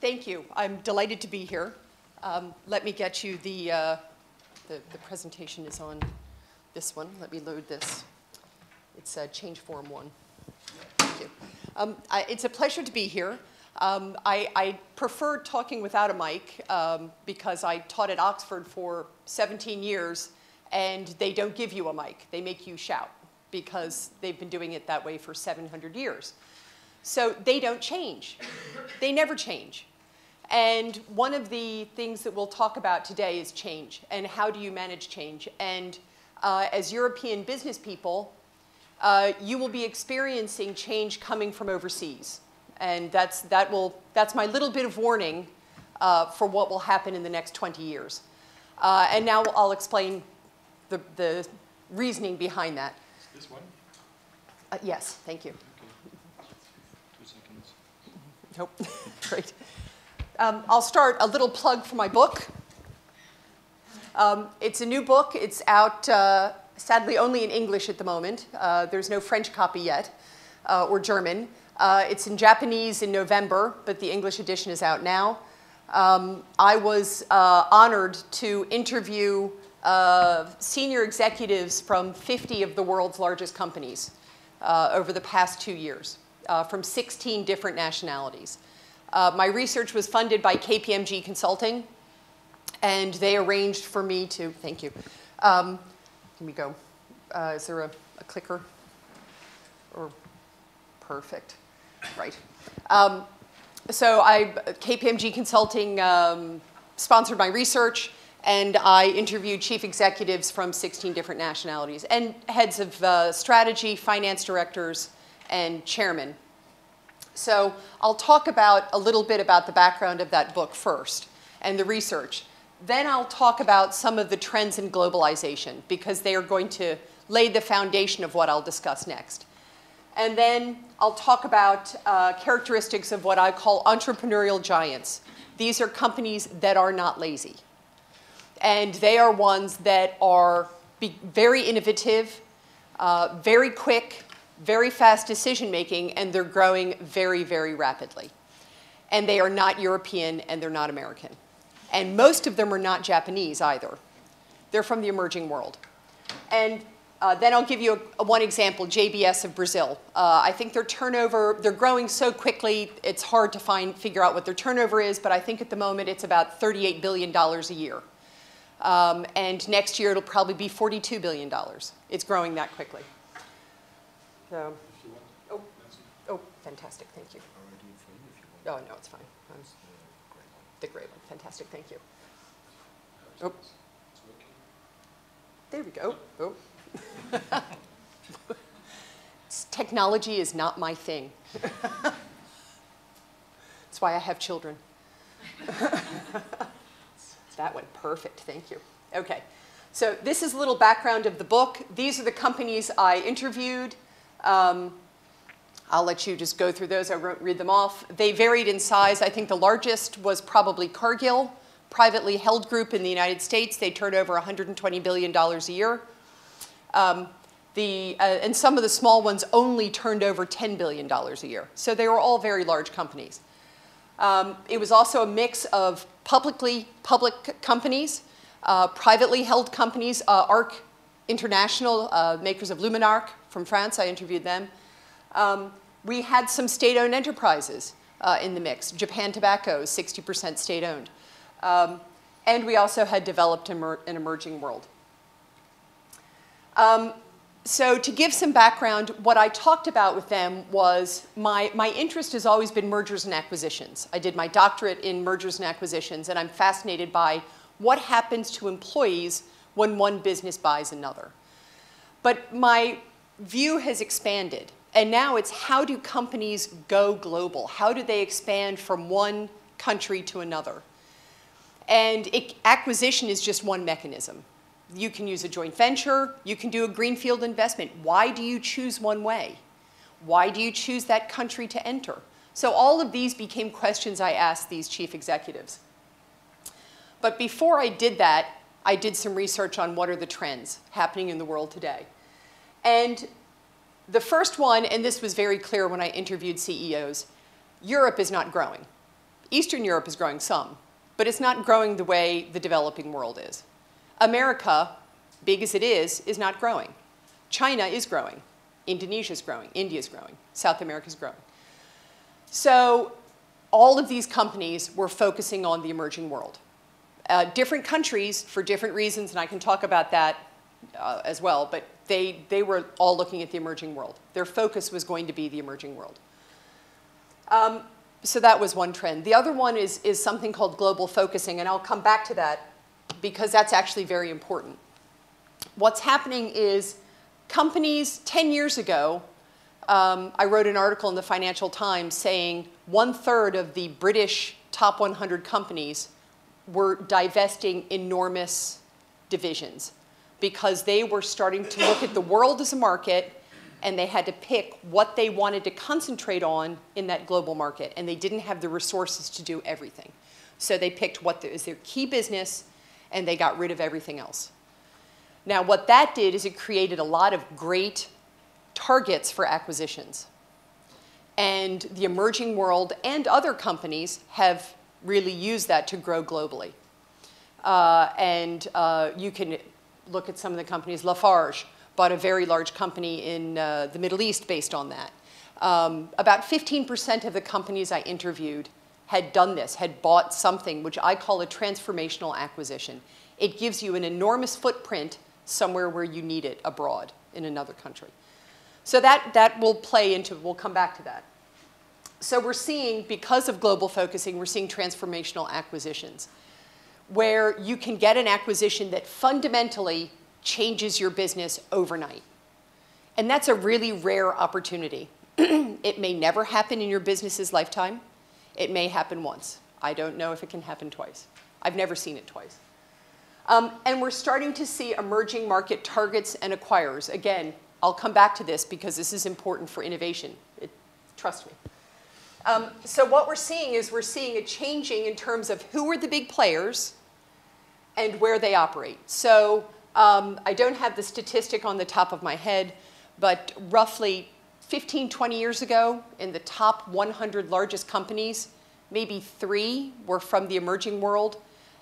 Thank you. I'm delighted to be here. Let me get you the presentation is on this one. Let me load this. It's change form one. Thank you. It's a pleasure to be here. I prefer talking without a mic because I taught at Oxford for 17 years, and they don't give you a mic. They make you shout because they've been doing it that way for 700 years. So they don't change. They never change. And one of the things that we'll talk about today is change and how do you manage change. And as European business people, you will be experiencing change coming from overseas. And that's my little bit of warning for what will happen in the next 20 years. And now I'll explain the reasoning behind that. This one? Yes, thank you. Okay. 2 seconds. Nope. Great. I'll start a little plug for my book. It's a new book. It's out, sadly, only in English at the moment. There's no French copy yet, or German. It's in Japanese in November, but the English edition is out now. I was honored to interview senior executives from 50 of the world's largest companies over the past 2 years, from 16 different nationalities. My research was funded by KPMG Consulting, and they arranged for me to, thank you. Let me go. Is there a clicker? Or, perfect. Right. So KPMG Consulting sponsored my research, and I interviewed chief executives from 16 different nationalities, and heads of strategy, finance directors, and chairmen. So I'll talk about a little bit about the background of that book first, and the research. Then I'll talk about some of the trends in globalization, because they are going to lay the foundation of what I'll discuss next. And then I'll talk about characteristics of what I call entrepreneurial giants. These are companies that are not lazy. And they are ones that are very innovative, very quick, very fast decision making, and they're growing very, very rapidly. And they are not European, and they're not American. And most of them are not Japanese either. They're from the emerging world. And then I'll give you one example, JBS of Brazil. I think their turnover, they're growing so quickly, it's hard to figure out what their turnover is, but I think at the moment it's about $38 billion a year. And next year it'll probably be $42 billion. It's growing that quickly. So, oh, fantastic, thank you. Oh, no, it's fine. The gray one, fantastic, thank you. Oh. There we go. Oh. Technology is not my thing. That's why I have children. That one, perfect, thank you. Okay, so this is a little background of the book. These are the companies I interviewed. I'll let you just go through those. I won't read them off. They varied in size. I think the largest was probably Cargill, privately held group in the United States. They turn over $120 billion a year. And some of the small ones only turned over $10 billion a year. So they were all very large companies. It was also a mix of public companies, privately held companies, ARC International, makers of LuminarC from France. I interviewed them. We had some state-owned enterprises in the mix. Japan Tobacco, 60% state-owned. And we also had developed an emerging world. So to give some background, what I talked about with them was my interest has always been mergers and acquisitions. I did my doctorate in mergers and acquisitions, and I'm fascinated by what happens to employees when one business buys another. But my view has expanded, and now it's how do companies go global? How do they expand from one country to another? And acquisition is just one mechanism. You can use a joint venture. You can do a greenfield investment. Why do you choose one way? Why do you choose that country to enter? So all of these became questions I asked these chief executives. But before I did that, I did some research on what are the trends happening in the world today. And the first one, and this was very clear when I interviewed CEOs, Europe is not growing. Eastern Europe is growing some, but it's not growing the way the developing world is. America, big as it is not growing. China is growing. Indonesia is growing. India is growing. South America is growing. So all of these companies were focusing on the emerging world. Different countries, for different reasons, and I can talk about that as well, but they were all looking at the emerging world. Their focus was going to be the emerging world. So that was one trend. The other one is something called global focusing, and I'll come back to that because that's actually very important. What's happening is companies 10 years ago, I wrote an article in the Financial Times saying 1/3 of the British top 100 companies were divesting enormous divisions because they were starting to look at the world as a market, and they had to pick what they wanted to concentrate on in that global market, and they didn't have the resources to do everything. So they picked what is their key business, and they got rid of everything else. Now, what that did is it created a lot of great targets for acquisitions. And the emerging world and other companies have really used that to grow globally. You can look at some of the companies. Lafarge bought a very large company in the Middle East based on that. About 15% of the companies I interviewed had done this, had bought something which I call a transformational acquisition. It gives you an enormous footprint somewhere where you need it abroad in another country. So that will play into, we'll come back to that. So we're seeing, because of global focusing, we're seeing transformational acquisitions where you can get an acquisition that fundamentally changes your business overnight. And that's a really rare opportunity. It may never happen in your business's lifetime. It may happen once. I don't know if it can happen twice. I've never seen it twice. And we're starting to see emerging market targets and acquirers. Again, I'll come back to this because this is important for innovation. Trust me. So what we're seeing is a changing in terms of who are the big players and where they operate. So I don't have the statistic on the top of my head, but roughly 15, 20 years ago, in the top 100 largest companies, maybe 3 were from the emerging world.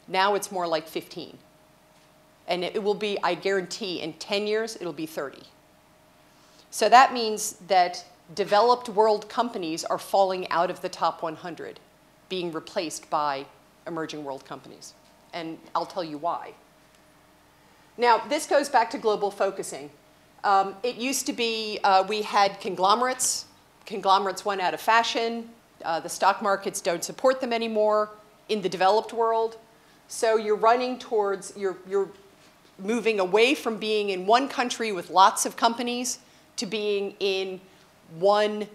Now it's more like 15. And it will be, I guarantee, in 10 years, it'll be 30. So that means that developed world companies are falling out of the top 100, being replaced by emerging world companies. And I'll tell you why. Now, this goes back to global focusing. It used to be we had conglomerates. Conglomerates went out of fashion. The stock markets don't support them anymore in the developed world. So you're running towards, you're moving away from being in one country with lots of companies to being in one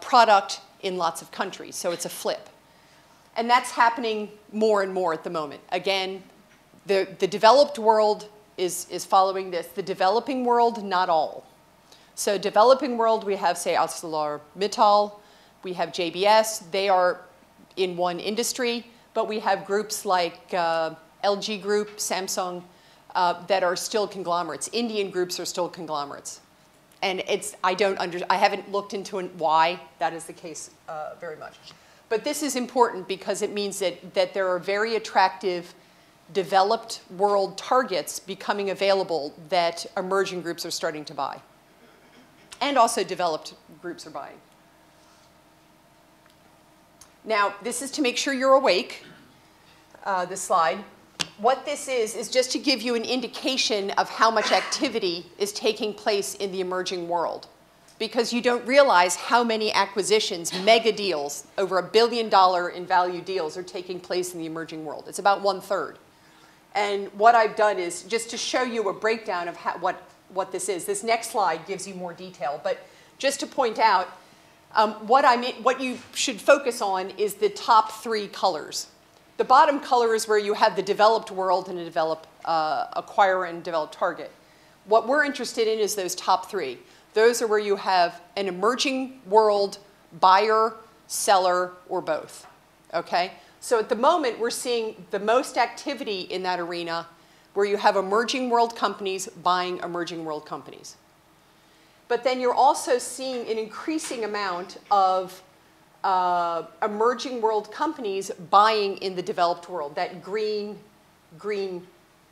product in lots of countries. So it's a flip. And that's happening more and more at the moment. Again, the developed world is following this. The developing world, not all. So developing world, we have, say, ArcelorMittal. We have JBS. They are in one industry. But we have groups like LG Group, Samsung, that are still conglomerates. Indian groups are still conglomerates. And I haven't looked into why that is the case very much. But this is important because it means that there are very attractive developed world targets becoming available that emerging groups are starting to buy. And also developed groups are buying. Now, this is to make sure you're awake, this slide. What this is just to give you an indication of how much activity is taking place in the emerging world, because you don't realize how many acquisitions, mega deals, over $1 billion in value deals are taking place in the emerging world. It's about 1/3. And what I've done is just to show you a breakdown of what this is. This next slide gives you more detail. But just to point out, what you should focus on is the top 3 colors. The bottom color is where you have the developed world and a developed acquirer and developed target. What we're interested in is those top 3. Those are where you have an emerging world buyer, seller, or both. Okay? So at the moment, we're seeing the most activity in that arena where you have emerging world companies buying emerging world companies. But then you're also seeing an increasing amount of emerging world companies buying in the developed world, that green,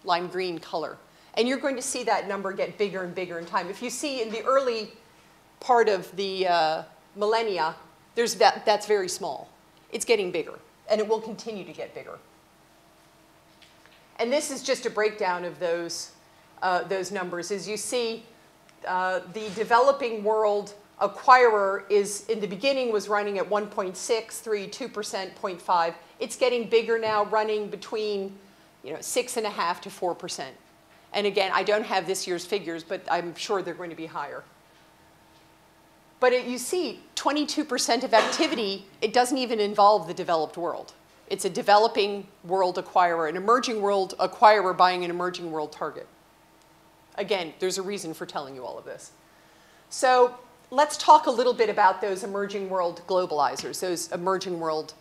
lime green color. And you're going to see that number get bigger and bigger in time. If you see in the early part of the millennia, there's that's very small. It's getting bigger, and it will continue to get bigger. And this is just a breakdown of those numbers. As you see, the developing world acquirer is, in the beginning, was running at 1.6, 3, 2%, 0.5. It's getting bigger now, running between 6.5 to 4%. And again, I don't have this year's figures, but I'm sure they're going to be higher. But you see, 22% of activity, it doesn't even involve the developed world. It's a developing world acquirer, an emerging world acquirer buying an emerging world target. Again, there's a reason for telling you all of this. So let's talk a little bit about those emerging world globalizers, those emerging world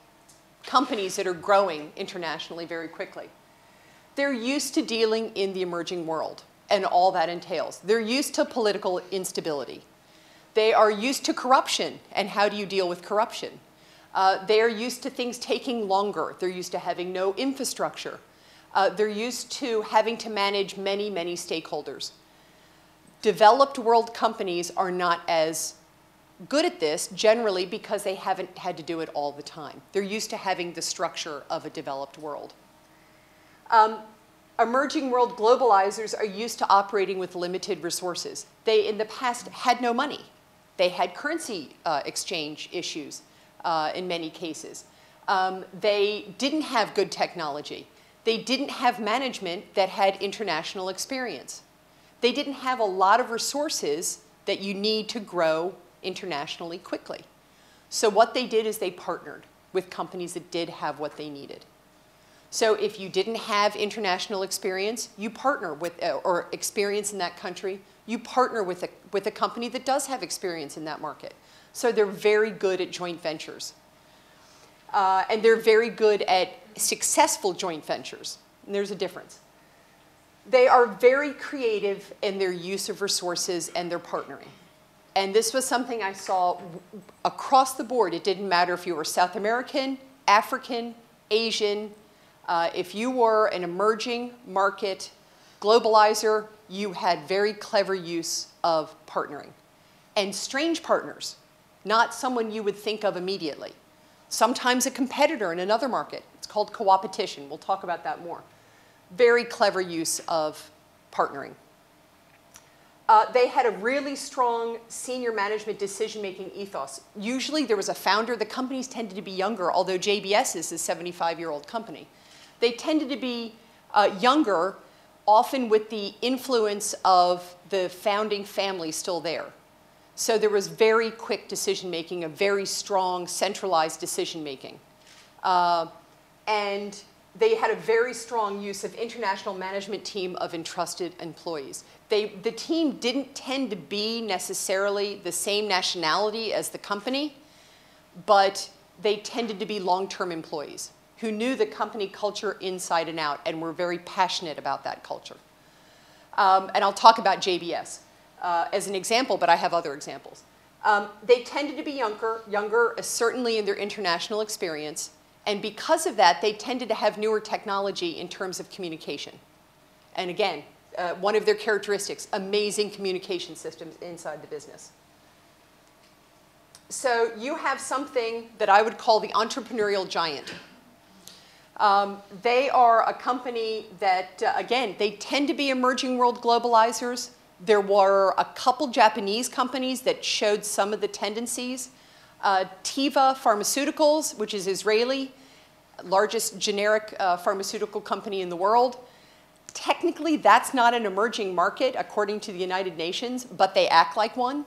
companies that are growing internationally very quickly. They're used to dealing in the emerging world and all that entails. They're used to political instability. They are used to corruption, and how do you deal with corruption? They are used to things taking longer. They're used to having no infrastructure. They're used to having to manage many, many stakeholders. Developed world companies are not as good at this generally because they haven't had to do it all the time. They're used to having the structure of a developed world. Emerging world globalizers are used to operating with limited resources. They, in the past, had no money. They had currency exchange issues in many cases. They didn't have good technology. They didn't have management that had international experience. They didn't have a lot of resources that you need to grow internationally quickly. So what they did is they partnered with companies that did have what they needed. So if you didn't have international experience, you partner with, or experience in that country, you partner with a company that does have experience in that market. So they're very good at joint ventures. And they're very good at successful joint ventures. And there's a difference. They are very creative in their use of resources and their partnering. And this was something I saw across the board. It didn't matter if you were South American, African, Asian. If you were an emerging market globalizer, you had very clever use of partnering. And strange partners, not someone you would think of immediately. Sometimes a competitor in another market. It's called co-opetition. We'll talk about that more. Very clever use of partnering. They had a really strong senior management decision-making ethos. Usually there was a founder. The companies tended to be younger, although JBS is a 75-year-old company. They tended to be younger, often with the influence of the founding family still there. So there was very quick decision-making, a very strong centralized decision-making. And they had a very strong use of international management team of entrusted employees. The team didn't tend to be necessarily the same nationality as the company, but they tended to be long-term employees who knew the company culture inside and out and were very passionate about that culture. And I'll talk about JBS as an example, but I have other examples. They tended to be younger, certainly in their international experience, and because of that, they tended to have newer technology in terms of communication. And again, one of their characteristics, amazing communication systems inside the business. So you have something that I would call the entrepreneurial giant. They are a company that, again, they tend to be emerging world globalizers. There were a couple Japanese companies that showed some of the tendencies. Teva Pharmaceuticals, which is Israeli, largest generic pharmaceutical company in the world. Technically, that's not an emerging market, according to the United Nations, but they act like one.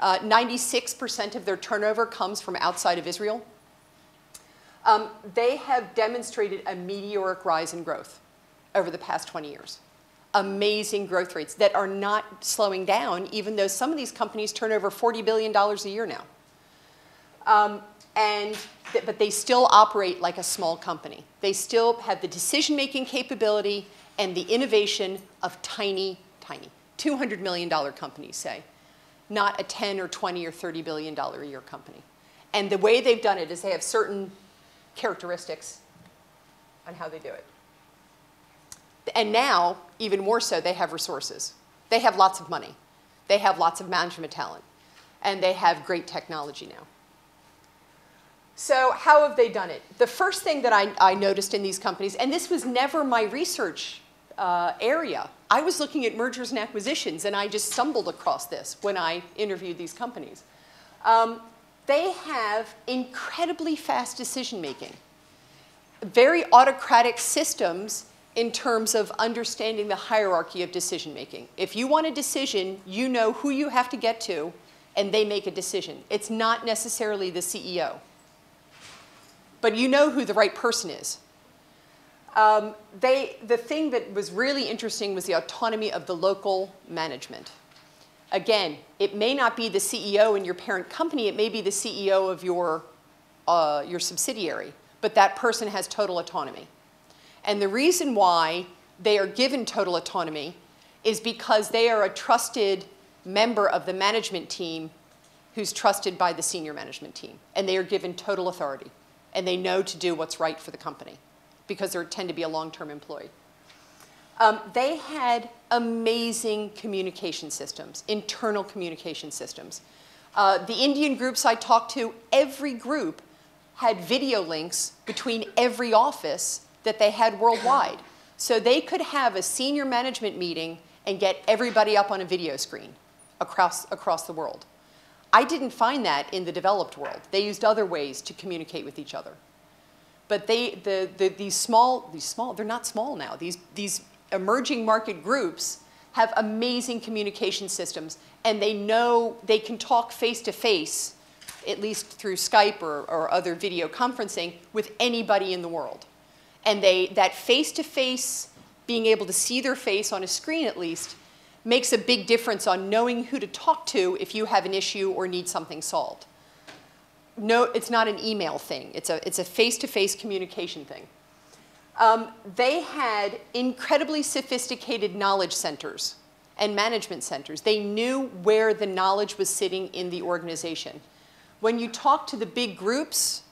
96% of their turnover comes from outside of Israel. They have demonstrated a meteoric rise in growth over the past 20 years. Amazing growth rates that are not slowing down, even though some of these companies turn over $40 billion a year now. But they still operate like a small company. They still have the decision-making capability and the innovation of tiny, $200 million companies, say, not a $10 or $20 or $30 billion a year company. And the way they've done it is they have certain characteristics on how they do it. And now, even more so, they have resources. They have lots of money. They have lots of management talent. And they have great technology now. So how have they done it? The first thing that I noticed in these companies, and this was never my research area. I was looking at mergers and acquisitions, and I just stumbled across this when I interviewed these companies. They have incredibly fast decision-making, very autocratic systems in terms of understanding the hierarchy of decision-making. If you want a decision, you know who you have to get to, and they make a decision. It's not necessarily the CEO. But you know who the right person is. The thing that was really interesting was the autonomy of the local management. Again, it may not be the CEO in your parent company. It may be the CEO of your subsidiary. But that person has total autonomy. And the reason why they are given total autonomy is because they are a trusted member of the management team who's trusted by the senior management team. And they are given total authority. And they know to do what's right for the company because they tend to be a long-term employee. They had amazing communication systems, internal communication systems. The Indian groups I talked to, every group had video links between every office that they had worldwide. So they could have a senior management meeting and get everybody up on a video screen across the world. I didn't find that in the developed world. They used other ways to communicate with each other. But these small, they're not small now. These emerging market groups have amazing communication systems, and they know they can talk face-to-face, at least through Skype or other video conferencing, with anybody in the world. And that face-to-face, being able to see their face on a screen at least, makes a big difference on knowing who to talk to if you have an issue or need something solved. No, it's not an email thing. It's a face-to-face communication thing. They had incredibly sophisticated knowledge centers and management centers. They knew where the knowledge was sitting in the organization. When you talk to the big groups,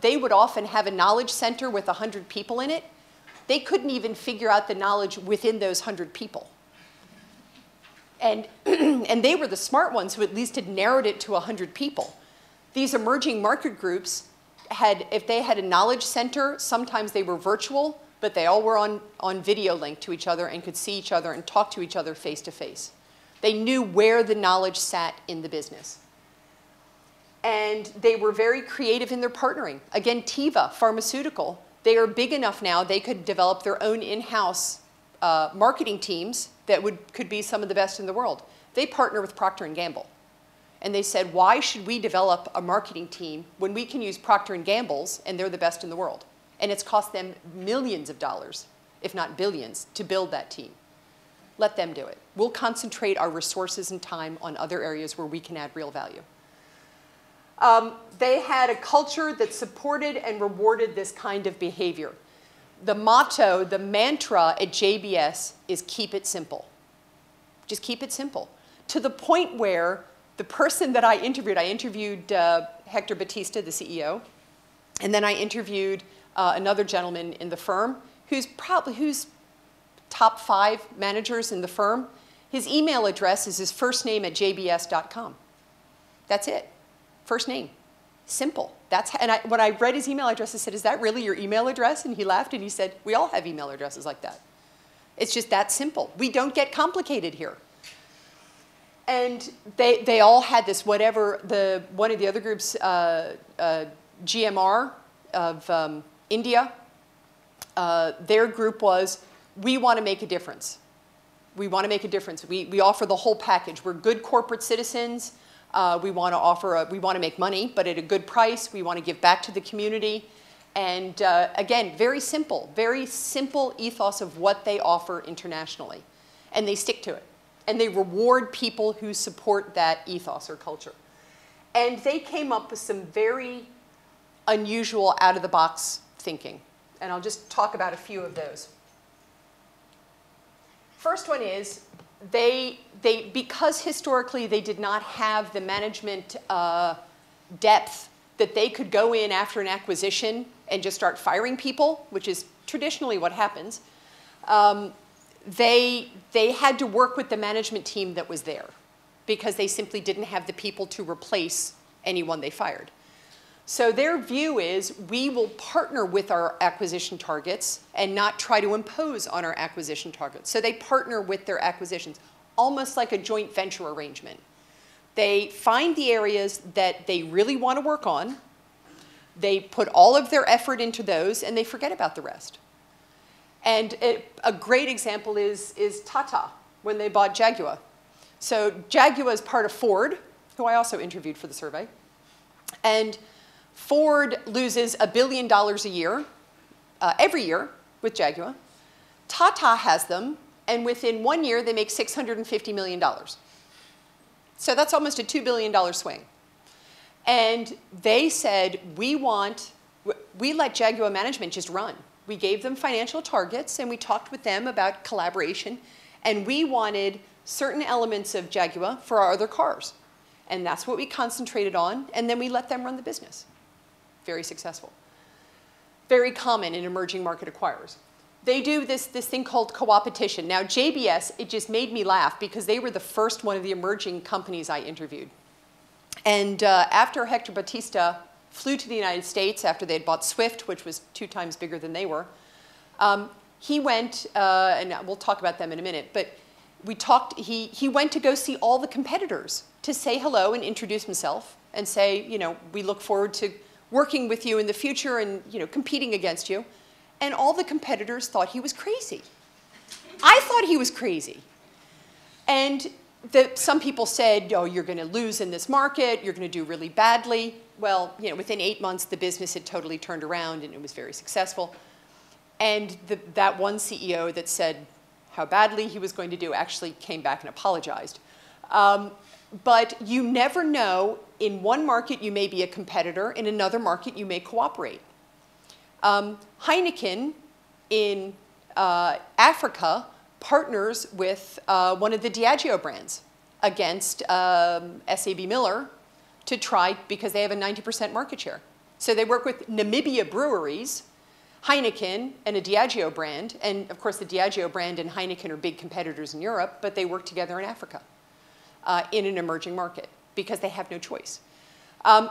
they would often have a knowledge center with 100 people in it. They couldn't even figure out the knowledge within those 100 people. And they were the smart ones who at least had narrowed it to 100 people. These emerging market groups had, if they had a knowledge center, sometimes they were virtual, but they all were on video linked to each other and could see each other and talk to each other face to face. They knew where the knowledge sat in the business. And they were very creative in their partnering. Again, Teva Pharmaceutical, they are big enough now they could develop their own in-house marketing teams that could be some of the best in the world. They partner with Procter & Gamble. And they said, why should we develop a marketing team when we can use Procter & Gamble's and they're the best in the world? And it's cost them millions of dollars, if not billions, to build that team. Let them do it. We'll concentrate our resources and time on other areas where we can add real value. They had a culture that supported and rewarded this kind of behavior. The motto, the mantra at JBS is keep it simple. Just keep it simple. To the point where the person that I interviewed Hector Batista, the CEO, and then I interviewed another gentleman in the firm who's top 5 managers in the firm. His email address is his first name at jbs.com. That's it. First name. Simple. When I read his email address, I said, is that really your email address? And he laughed and he said, we all have email addresses like that. It's just that simple. We don't get complicated here. And they all had this, whatever, one of the other groups, GMR of India, their group was, we want to make a difference. We want to make a difference. We offer the whole package. We're good corporate citizens. We want to make money, but at a good price. We want to give back to the community. And again, very simple ethos of what they offer internationally. And they stick to it. And they reward people who support that ethos or culture. And they came up with some very unusual out-of-the-box thinking. And I'll just talk about a few of those. First one is, because historically they did not have the management depth that they could go in after an acquisition and just start firing people, which is traditionally what happens, they had to work with the management team that was there because they simply didn't have the people to replace anyone they fired. So their view is we will partner with our acquisition targets and not try to impose on our acquisition targets. So they partner with their acquisitions, almost like a joint venture arrangement. They find the areas that they really want to work on. They put all of their effort into those, and they forget about the rest. And a great example is Tata, when they bought Jaguar. So Jaguar is part of Ford, who I also interviewed for the survey. And Ford loses $1 billion a year, every year, with Jaguar. Tata has them, and within 1 year, they make $650 million. So that's almost a $2 billion swing. And they said, we let Jaguar management just run. We gave them financial targets, and we talked with them about collaboration. And we wanted certain elements of Jaguar for our other cars. And that's what we concentrated on. And then we let them run the business. Very successful. Very common in emerging market acquirers. They do this thing called co-opetition. Now, JBS, it just made me laugh because they were the first one of the emerging companies I interviewed. And after Hector Batista flew to the United States after they had bought Swift, which was 2 times bigger than they were, he went, and we'll talk about them in a minute, but we talked, he went to go see all the competitors to say hello and introduce himself and say, you know, we look forward to working with you in the future and, you know, competing against you. And all the competitors thought he was crazy. I thought he was crazy. And some people said, oh, you're going to lose in this market. You're going to do really badly. Well, you know, within 8 months, the business had totally turned around, and it was very successful. And that one CEO that said how badly he was going to do actually came back and apologized. But you never know. In one market, you may be a competitor. In another market, you may cooperate. Heineken in Africa partners with one of the Diageo brands against SAB Miller to try, because they have a 90% market share. So they work with Namibia Breweries, Heineken, and a Diageo brand. And of course, the Diageo brand and Heineken are big competitors in Europe, but they work together in Africa in an emerging market because they have no choice.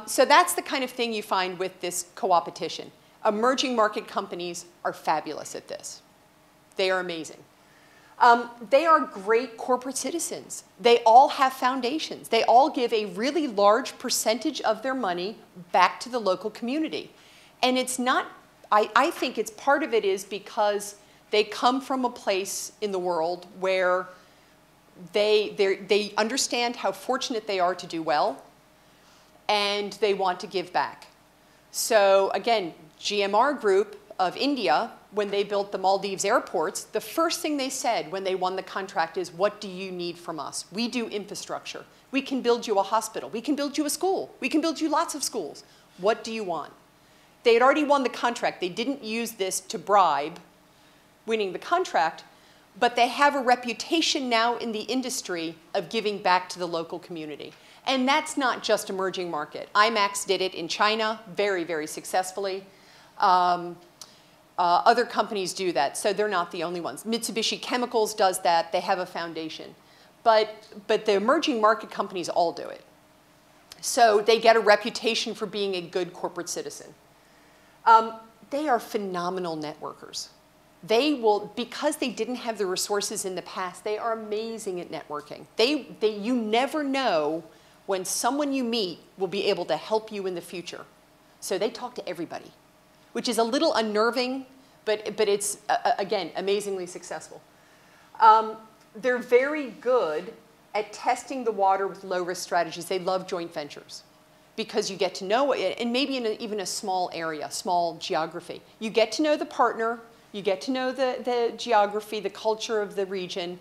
So that's the kind of thing you find with this co-opetition. Emerging market companies are fabulous at this. They are amazing. They are great corporate citizens. They all have foundations. They all give a really large percentage of their money back to the local community. And it's not, I think it's part of it is because they come from a place in the world where they understand how fortunate they are to do well, and they want to give back. So again, GMR Group of India, when they built the Maldives airports, the first thing they said when they won the contract is, what do you need from us? We do infrastructure. We can build you a hospital. We can build you a school. We can build you lots of schools. What do you want? They had already won the contract. They didn't use this to bribe winning the contract, but they have a reputation now in the industry of giving back to the local community. And that's not just emerging market. IMAX did it in China very, very successfully. Other companies do that, so they're not the only ones. Mitsubishi Chemicals does that. They have a foundation. But the emerging market companies all do it. So they get a reputation for being a good corporate citizen. They are phenomenal networkers. They will, because they didn't have the resources in the past, they are amazing at networking. You never know when someone you meet will be able to help you in the future. So they talk to everybody, which is a little unnerving, but it's, again, amazingly successful. They're very good at testing the water with low-risk strategies. They love joint ventures because you get to know it, and maybe in even a small area, small geography. You get to know the partner. You get to know the geography, the culture of the region,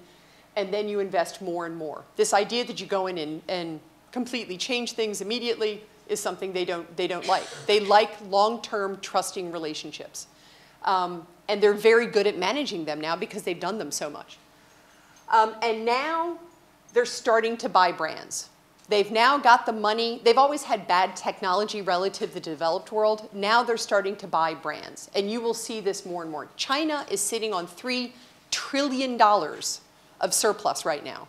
and then you invest more and more. This idea that you go in and completely change things immediately is something they don't like. They like long-term trusting relationships. And they're very good at managing them now because they've done them so much. And now they're starting to buy brands. They've now got the money. They've always had bad technology relative to the developed world. Now they're starting to buy brands. And you will see this more and more. China is sitting on $3 trillion of surplus right now.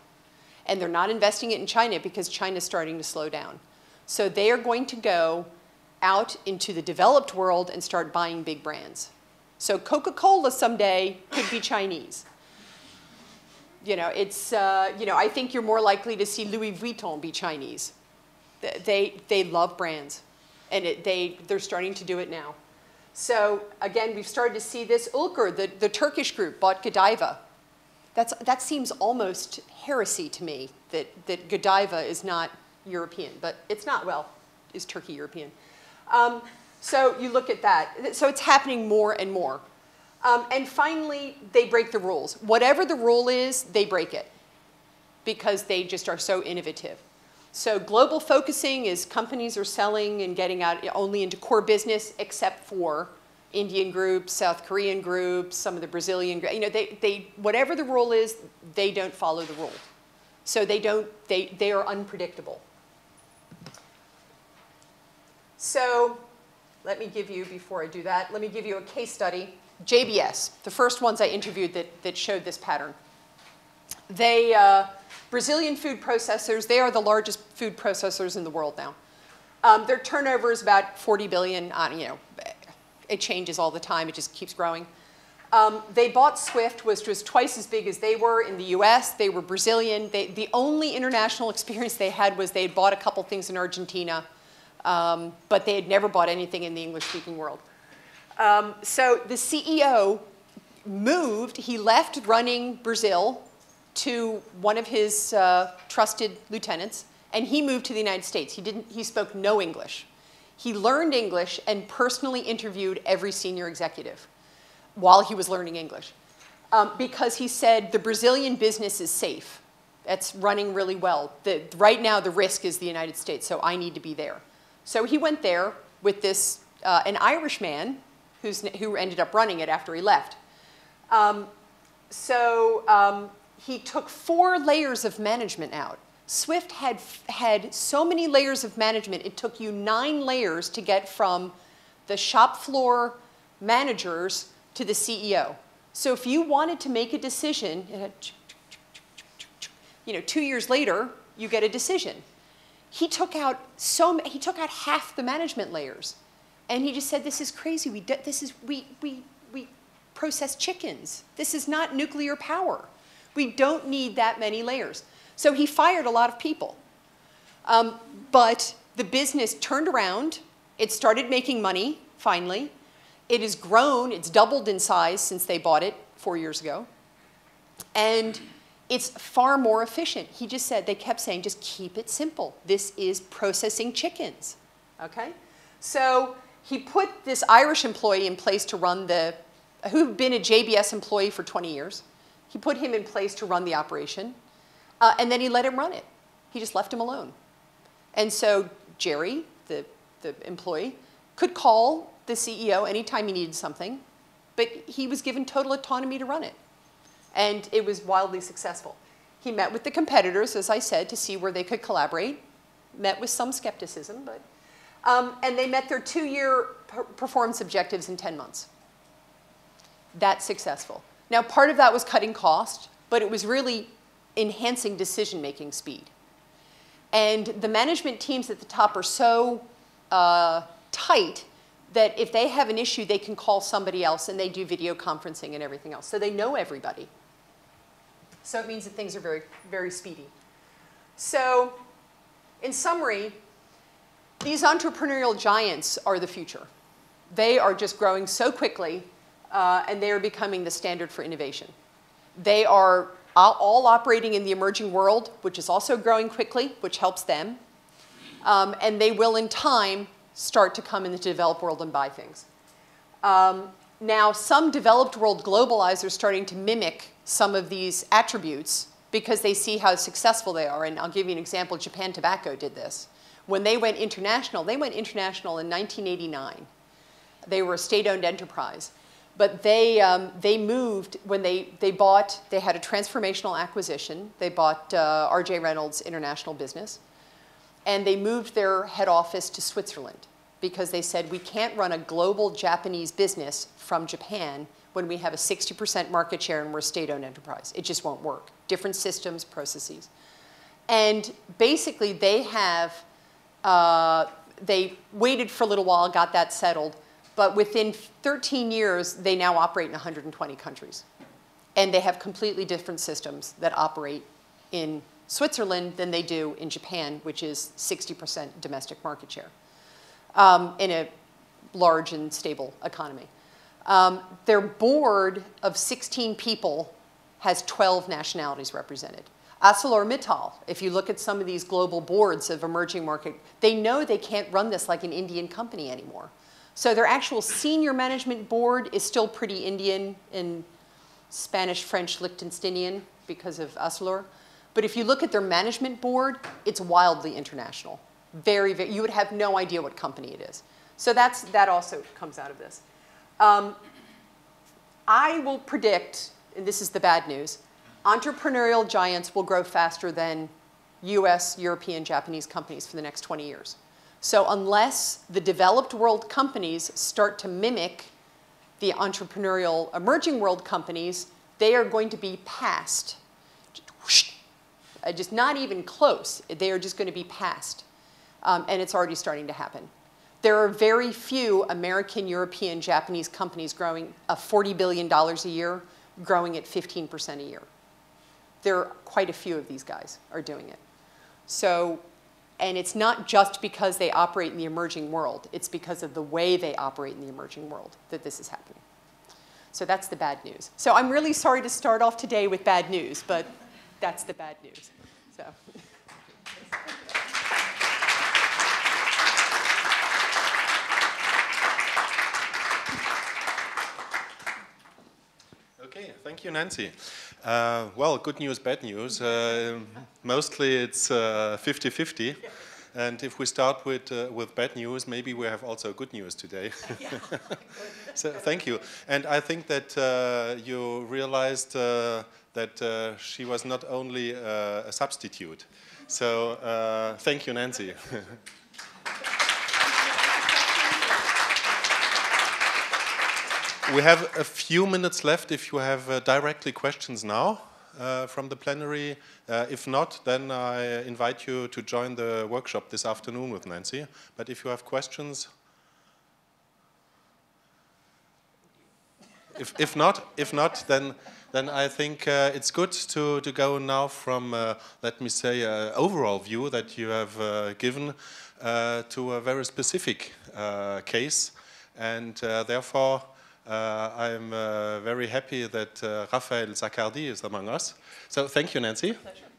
And they're not investing it in China because China's starting to slow down. So they are going to go out into the developed world and start buying big brands. So Coca-Cola someday could be Chinese. You know, it's, you know, I think you're more likely to see Louis Vuitton be Chinese. They love brands, and they're starting to do it now. So again, we've started to see this. Ulker, the Turkish group, bought Godiva. That seems almost heresy to me, that Godiva is not European, but it's not. Well, is Turkey European? So you look at that. So it's happening more and more. And finally, they break the rules. Whatever the rule is, they break it because they just are so innovative. So global focusing is companies are selling and getting out only into core business except for Indian groups, South Korean groups, some of the Brazilian groups. You know, whatever the rule is, they don't follow the rule. So they are unpredictable. So let me give you, before I do that, let me give you a case study. JBS, the first ones I interviewed that showed this pattern. They, Brazilian food processors, they are the largest food processors in the world now. Their turnover is about 40 billion, you know, it changes all the time, it just keeps growing. They bought Swift, which was twice as big as they were in the US. They were Brazilian. The only international experience they had was they had bought a couple things in Argentina, but they had never bought anything in the English-speaking world. So the CEO moved. He left running Brazil to one of his trusted lieutenants, and he moved to the United States. He spoke no English. He learned English and personally interviewed every senior executive while he was learning English, because he said the Brazilian business is safe. That's running really well. Right now the risk is the United States, so I need to be there. So he went there with this an Irish man who ended up running it after he left. He took 4 layers of management out. Swift had so many layers of management, it took you 9 layers to get from the shop floor managers to the CEO. So if you wanted to make a decision, you know, 2 years later, you get a decision. He took out half the management layers. And he just said, this is crazy. We process chickens. This is not nuclear power. We don't need that many layers. So he fired a lot of people. But the business turned around. It started making money, finally. It has grown. It's doubled in size since they bought it 4 years ago. And it's far more efficient. He just said, they kept saying, just keep it simple. This is processing chickens. Okay? So he put this Irish employee in place to run who'd been a JBS employee for 20 years. He put him in place to run the operation, and then he let him run it. He just left him alone. And so Jerry, the employee, could call the CEO anytime he needed something, but he was given total autonomy to run it. And it was wildly successful. He met with the competitors, as I said, to see where they could collaborate, met with some skepticism, but and they met their 2-year performance objectives in 10 months. That's successful. Now, part of that was cutting cost, but it was really enhancing decision-making speed. And the management teams at the top are so tight that if they have an issue, they can call somebody else, and they do video conferencing and everything else. So they know everybody. So it means that things are very, very speedy. So in summary, these entrepreneurial giants are the future. They are just growing so quickly, and they are becoming the standard for innovation. They are all operating in the emerging world, which is also growing quickly, which helps them. And they will, in time, start to come into the developed world and buy things. Now, some developed world globalizers are starting to mimic some of these attributes because they see how successful they are. And I'll give you an example. Japan Tobacco did this. When they went international in 1989. They were a state-owned enterprise. But they moved, when they had a transformational acquisition. They bought R.J. Reynolds' international business. And they moved their head office to Switzerland because they said, we can't run a global Japanese business from Japan when we have a 60% market share and we're a state-owned enterprise. It just won't work. Different systems, processes. And basically, they have, they waited for a little while, got that settled. But within 13 years, they now operate in 120 countries. And they have completely different systems that operate in Switzerland than they do in Japan, which is 60% domestic market share in a large and stable economy. Their board of 16 people has 12 nationalities represented. ArcelorMittal, if you look at some of these global boards of emerging market, they know they can't run this like an Indian company anymore. So their actual senior management board is still pretty Indian and Spanish, French, Liechtensteinian because of Arcelor. But if you look at their management board, it's wildly international. Very, very, you would have no idea what company it is. So that also comes out of this. I will predict, and this is the bad news, entrepreneurial giants will grow faster than US, European, Japanese companies for the next 20 years. So unless the developed world companies start to mimic the entrepreneurial emerging world companies, they are going to be passed. Just not even close. They are just going to be passed. And it's already starting to happen. There are very few American, European, Japanese companies growing $40 billion a year, growing at 15% a year. There are quite a few of these guys are doing it. So, and it's not just because they operate in the emerging world. It's because of the way they operate in the emerging world that this is happening. So that's the bad news. So I'm really sorry to start off today with bad news, but that's the bad news. So. Okay, thank you, Nancy. Well, good news, bad news. Mostly it's 50-50. And if we start with bad news, maybe we have also good news today. So thank you. And I think that you realized that she was not only a substitute. So thank you, Nancy. We have a few minutes left if you have directly questions now from the plenary. If not, then I invite you to join the workshop this afternoon with Nancy. But if you have questions, if not, then I think it's good to go now from let me say overall view that you have given to a very specific case, and therefore. I'm very happy that Raphael Zaccardi is among us. So thank you, Nancy. Pleasure.